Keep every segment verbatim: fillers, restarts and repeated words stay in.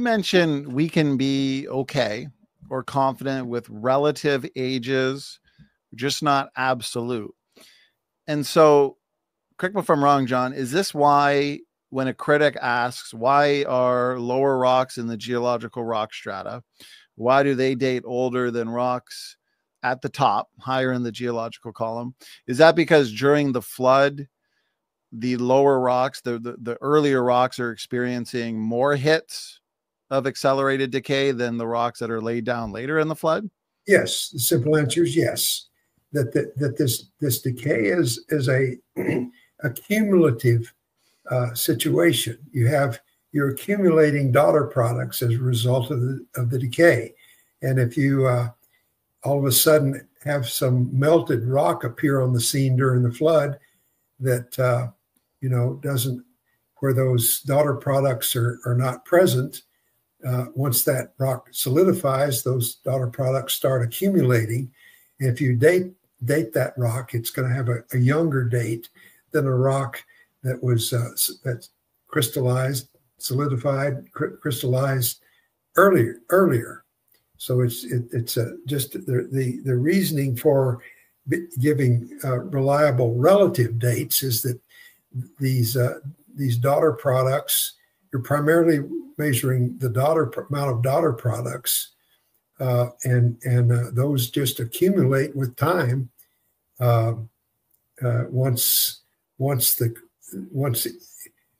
you mentioned we can be okay or confident with relative ages, just not absolute. And so, correct me if I'm wrong, John, is this why when a critic asks, why are lower rocks in the geological rock strata, why do they date older than rocks at the top, higher in the geological column? Is that because during the flood, the lower rocks, the, the, the earlier rocks are experiencing more hits of accelerated decay than the rocks that are laid down later in the flood? Yes. The simple answer is yes. That, that, that this, this decay is, is a, a cumulative uh, situation. You have, you're accumulating daughter products as a result of the, of the decay. And if you uh, all of a sudden have some melted rock appear on the scene during the flood that, uh, you know, doesn't, where those daughter products are, are not present, uh, once that rock solidifies, those daughter products start accumulating. And if you date date that rock, it's going to have a, a younger date than a rock that was uh, that's crystallized, solidified, cr crystallized earlier. Earlier, so it's it, it's a, just the, the the reasoning for giving uh, reliable relative dates is that these uh, these daughter products, you're primarily measuring the daughter amount of daughter products. Uh, and and uh, those just accumulate with time. Uh, uh, once once the once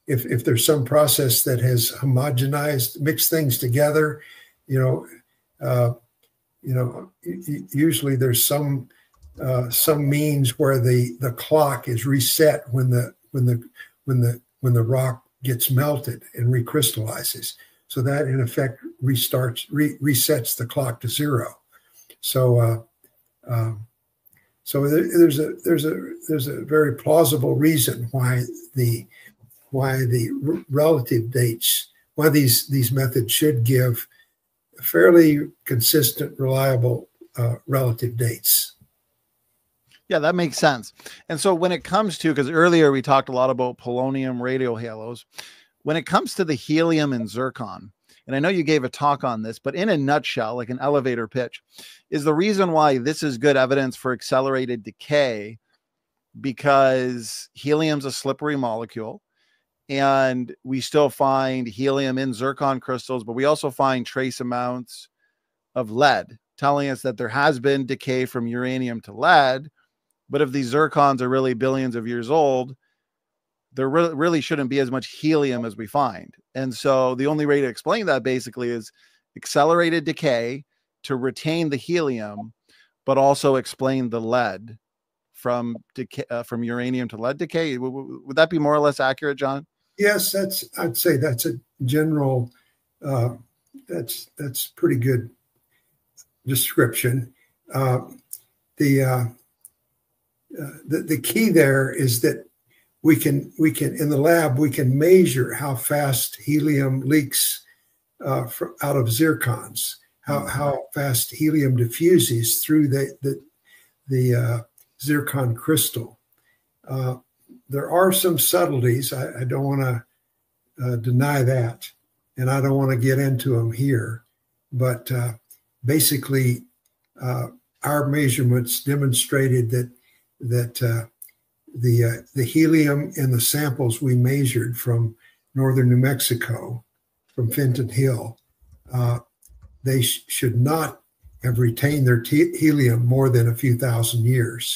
if if there's some process that has homogenized, mixed things together, you know, uh, you know, usually there's some uh, some means where the the clock is reset when the when the when the when the rock gets melted and recrystallizes. So that, in effect, restarts, re resets the clock to zero. So, uh, um, so there, there's a there's a there's a very plausible reason why the why the relative dates, why these these methods should give fairly consistent, reliable uh, relative dates. Yeah, that makes sense. And so, when it comes to, because earlier we talked a lot about polonium radio halos. When it comes to the helium and zircon, and I know you gave a talk on this, but in a nutshell, like an elevator pitch, is the reason why this is good evidence for accelerated decay because helium's a slippery molecule, and we still find helium in zircon crystals, but we also find trace amounts of lead, telling us that there has been decay from uranium to lead, but if these zircons are really billions of years old, there really shouldn't be as much helium as we find. And so the only way to explain that basically is accelerated decay to retain the helium, but also explain the lead from decay, uh, from uranium to lead decay. W w would that be more or less accurate, John? Yes, that's, I'd say that's a general, uh, that's, that's pretty good description. Uh, the, uh, uh, the, the key there is that We can, we can, in the lab, we can measure how fast helium leaks uh, for, out of zircons, how, how fast helium diffuses through the, the, the uh, zircon crystal. Uh, there are some subtleties. I, I don't want to uh, deny that, and I don't want to get into them here. But uh, basically, uh, our measurements demonstrated that, that uh, The, uh, the helium in the samples we measured from northern New Mexico, from Fenton Hill, uh, they sh should not have retained their t helium more than a few thousand years,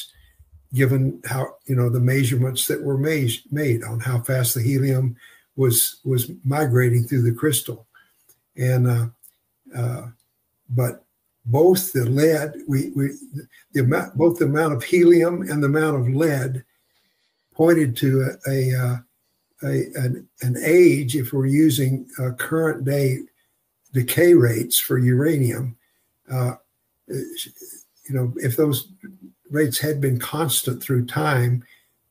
given how, you know, the measurements that were ma made on how fast the helium was was migrating through the crystal. And uh, uh, but both the lead, we, we the amount, both the amount of helium and the amount of lead pointed to a, a, uh, a an, an age, if we're using uh, current day decay rates for uranium, uh, you know, if those rates had been constant through time,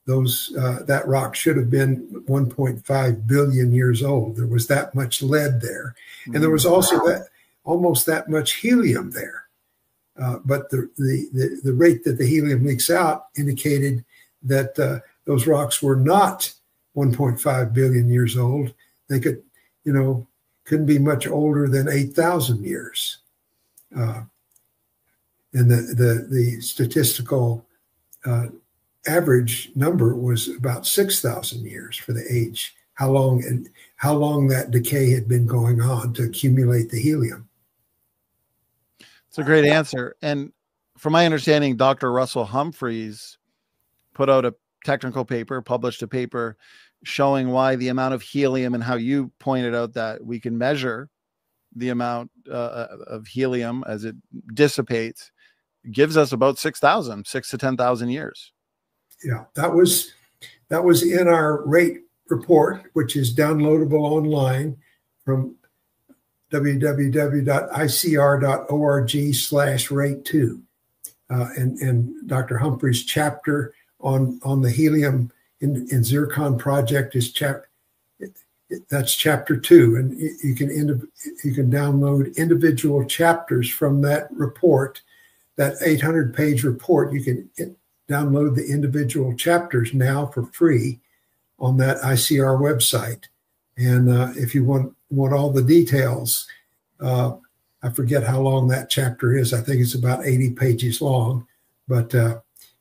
those uh, that rock should have been one point five billion years old. There was that much lead there, and there was also that almost that much helium there. Uh, but the, the the the rate that the helium leaks out indicated that Uh, those rocks were not one point five billion years old. They could, you know, couldn't be much older than eight thousand years. Uh, and the, the, the statistical uh, average number was about six thousand years for the age, how long, and how long that decay had been going on to accumulate the helium. It's a great answer. And from my understanding, Doctor Russell Humphreys put out a technical paper, published a paper showing why the amount of helium, and how you pointed out that we can measure the amount uh, of helium as it dissipates, gives us about six thousand, six to ten thousand years. Yeah, that was, that was in our RATE report, which is downloadable online from w w w dot i c r dot org slash rate two. Uh, and, and Doctor Humphreys' chapter on, on the helium in, in zircon project is chap, that's chapter two. And you can, you can download individual chapters from that report, that eight hundred page report. You can download the individual chapters now for free on that I C R website. And uh, if you want, want all the details, uh, I forget how long that chapter is. I think it's about eighty pages long. But uh,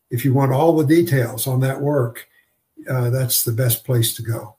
if you want all the details on that work, uh, that's the best place to go.